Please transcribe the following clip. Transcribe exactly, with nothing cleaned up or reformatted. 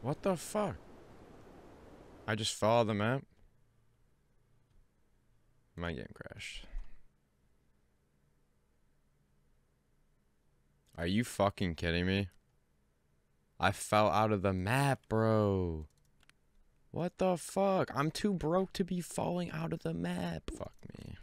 What the fuck? I just follow the map. My game crashed. Are you fucking kidding me? I fell out of the map, bro. What the fuck? I'm too broke to be falling out of the map. Fuck me.